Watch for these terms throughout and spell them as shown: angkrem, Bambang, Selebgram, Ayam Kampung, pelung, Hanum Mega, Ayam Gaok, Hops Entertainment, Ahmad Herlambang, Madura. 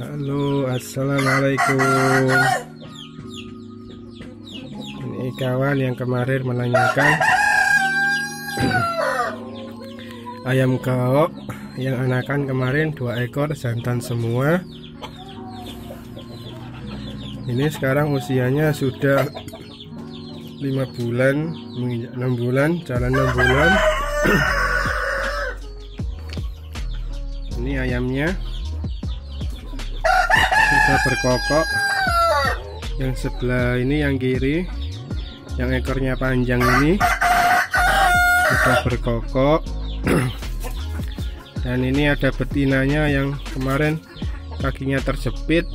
Halo, assalamualaikum. Ini kawan yang kemarin menanyakan ayam gaok yang anakan kemarin 2 ekor, jantan semua. Ini sekarang usianya sudah 5 bulan, 6 bulan, jalan 6 bulan. Ini ayamnya sudah berkokok. Yang sebelah ini, yang kiri, yang ekornya panjang ini sudah berkokok. Dan ini ada betinanya yang kemarin kakinya terjepit,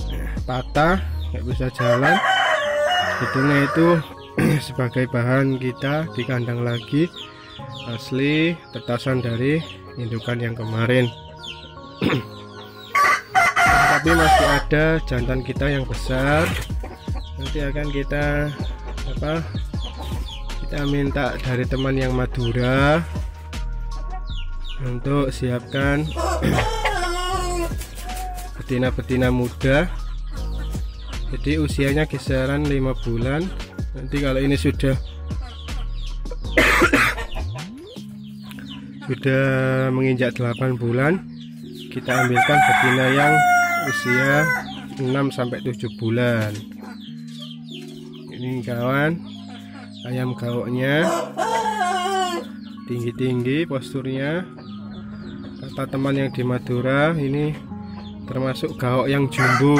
patah, nggak bisa jalan. Betulnya itu sebagai bahan kita di kandang lagi, asli tetesan dari indukan yang kemarin. Tapi masih ada jantan kita yang besar, nanti akan kita minta dari teman yang Madura untuk siapkan betina-betina muda. Jadi usianya kisaran 5 bulan. Nanti kalau ini sudah menginjak 8 bulan, kita ambilkan betina yang usia 6-7 bulan. Ini kawan, ayam gaoknya tinggi-tinggi posturnya. Kata teman yang di Madura, ini termasuk gaok yang jumbo.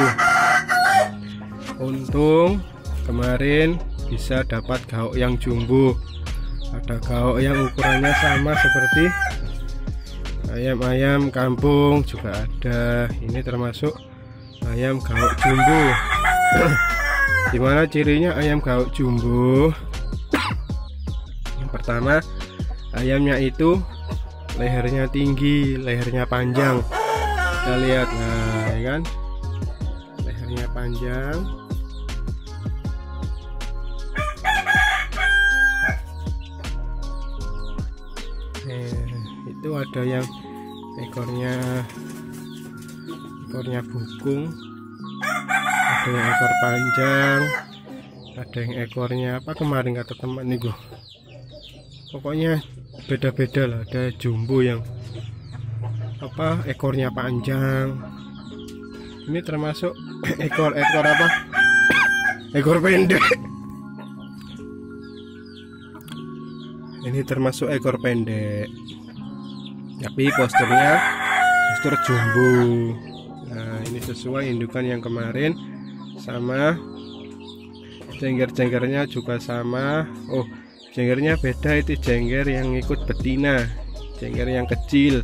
Untung kemarin bisa dapat gaok yang jumbo. Ada gaok yang ukurannya sama seperti ayam-ayam kampung juga ada. Ini termasuk ayam gaok jumbo. Gimana cirinya ayam gaok jumbo? Yang pertama, ayamnya itu lehernya tinggi, lehernya panjang. Kita lihat, nah ya kan, lehernya panjang. Itu ada yang ekornya bukung, ada yang ekor panjang, ada yang ekornya apa kemarin kata teman nih gua. Pokoknya beda-beda lah. Ada jumbo yang ekornya panjang. Ini termasuk ekor ekor pendek. Ini termasuk ekor pendek, tapi posturnya postur jumbo. Nah, ini sesuai indukan yang kemarin, sama jengger-jenggernya juga sama. Oh, jenggernya beda, itu jengger yang ikut betina, jengger yang kecil.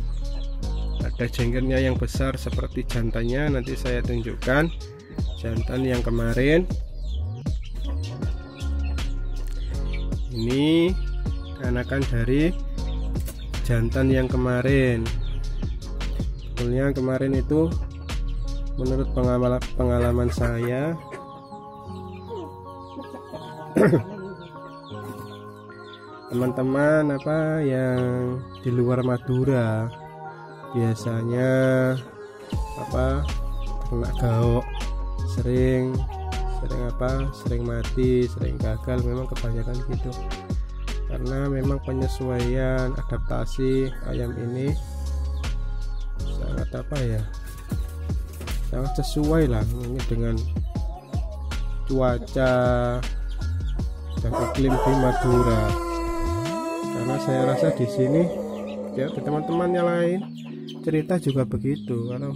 Ada jenggernya yang besar seperti jantannya, nanti saya tunjukkan jantan yang kemarin. Ini anakan dari jantan yang kemarin. Sebetulnya kemarin itu menurut pengalaman saya teman-teman yang di luar Madura biasanya kena gaok sering mati, sering gagal. Memang kebanyakan gitu, karena memang penyesuaian adaptasi ayam ini sangat sangat sesuai lah ini dengan cuaca dan iklim di Madura. Karena saya rasa di sini ya, teman-teman yang lain cerita juga begitu. Kalau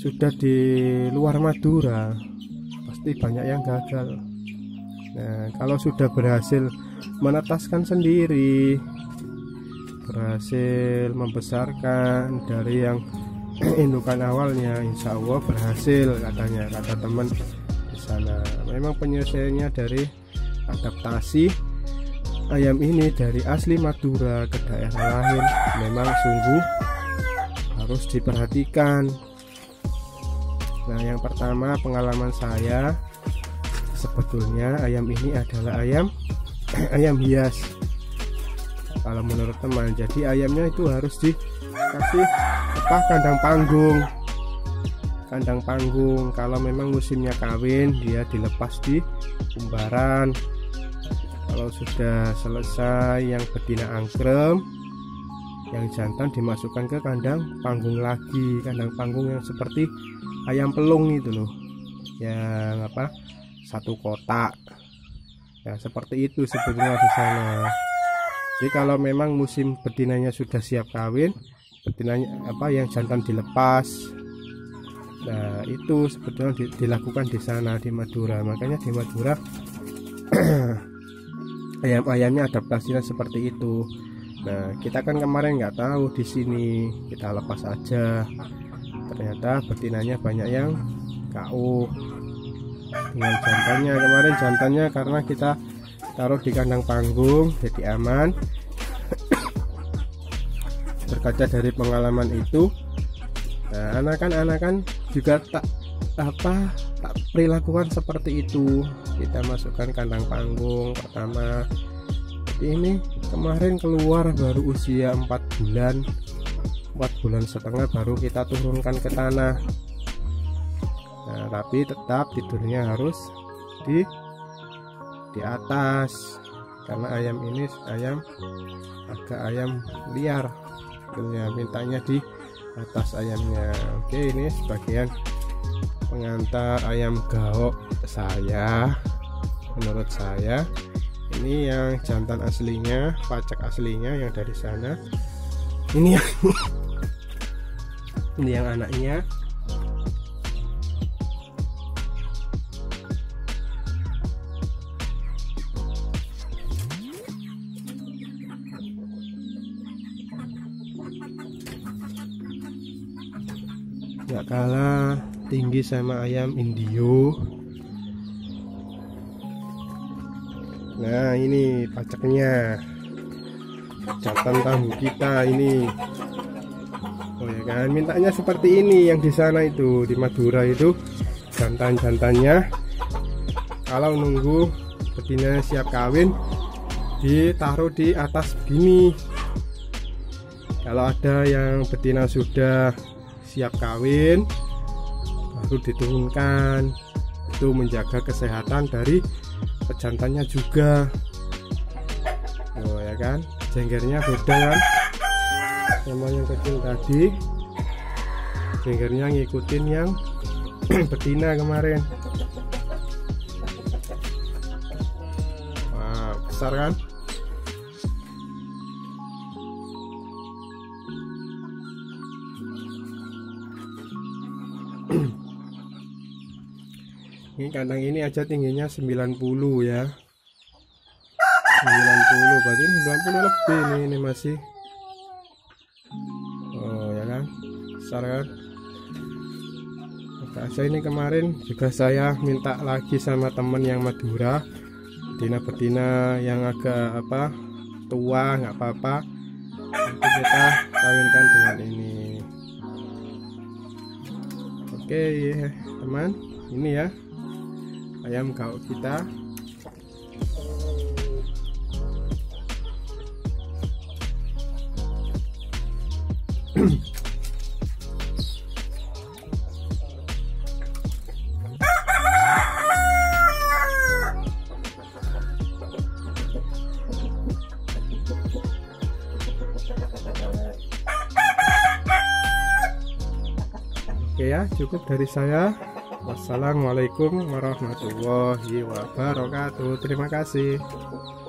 sudah di luar Madura pasti banyak yang gagal. Nah, kalau sudah berhasil menetaskan sendiri, berhasil membesarkan dari yang indukan awalnya, insya Allah berhasil katanya, kata teman di sana. Memang penyelesaiannya dari adaptasi ayam ini dari asli Madura ke daerah lain memang sungguh harus diperhatikan. Nah, yang pertama pengalaman saya, sebetulnya ayam ini adalah ayam hias kalau menurut teman. Jadi ayamnya itu harus dikasih kandang panggung. kandang panggung. Kalau memang musimnya kawin, dia dilepas di umbaran. Kalau sudah selesai yang betina angkrem, yang jantan dimasukkan ke kandang panggung lagi, kandang panggung yang seperti ayam pelung itu loh, yang apa, satu kotak ya, seperti itu sebetulnya di sana. Jadi kalau memang musim betinanya sudah siap kawin, betinanya apa, yang jantan dilepas. Nah itu sebetulnya dilakukan di sana di Madura. Makanya di Madura ayam-ayamnya adaptasinya seperti itu. Nah kita kan kemarin nggak tahu, di sini kita lepas aja, ternyata betinanya banyak yang KO dengan jantannya. Kemarin jantannya karena kita taruh di kandang panggung jadi aman. Berkaca dari pengalaman itu, nah anakan-anakan juga tak perilakukan seperti itu. Kita masukkan kandang panggung pertama. Jadi ini kemarin keluar baru usia 4 bulan setengah baru kita turunkan ke tanah. Nah, tapi tetap tidurnya harus di atas, karena ayam ini ayam agak ayam liar, mintanya di atas ayamnya. Oke, ini sebagian pengantar ayam gaok saya. Menurut saya ini yang jantan aslinya, pacak aslinya yang dari sana. Ini yang ini yang anaknya. Gak kalah tinggi sama ayam Indio. Nah ini pacaknya, jantan tamu kita ini. Oh ya kan, mintanya seperti ini yang di sana itu, di Madura itu jantan-jantannya. Kalau nunggu betina siap kawin, ditaruh di atas begini. Kalau ada yang betina sudah siap kawin baru diturunkan. Itu menjaga kesehatan dari pejantannya juga. Oh ya kan, jenggernya beda kan sama yang kecil tadi. Jenggernya ngikutin yang betina kemarin. Wah, besar kan. Ini kandang ini aja tingginya 90 ya, 90, berarti 90 lebih nih, ini masih. Oh ya kan, besar kan. Aja ini kemarin juga saya minta lagi sama temen yang Madura, betina-betina yang agak apa tua nggak apa-apa, nanti kita kawinkan dengan ini. Oke teman, ini ya ayam gaok kita. Oke ya, cukup dari saya. Wassalamualaikum warahmatullahi wabarakatuh. Terima kasih.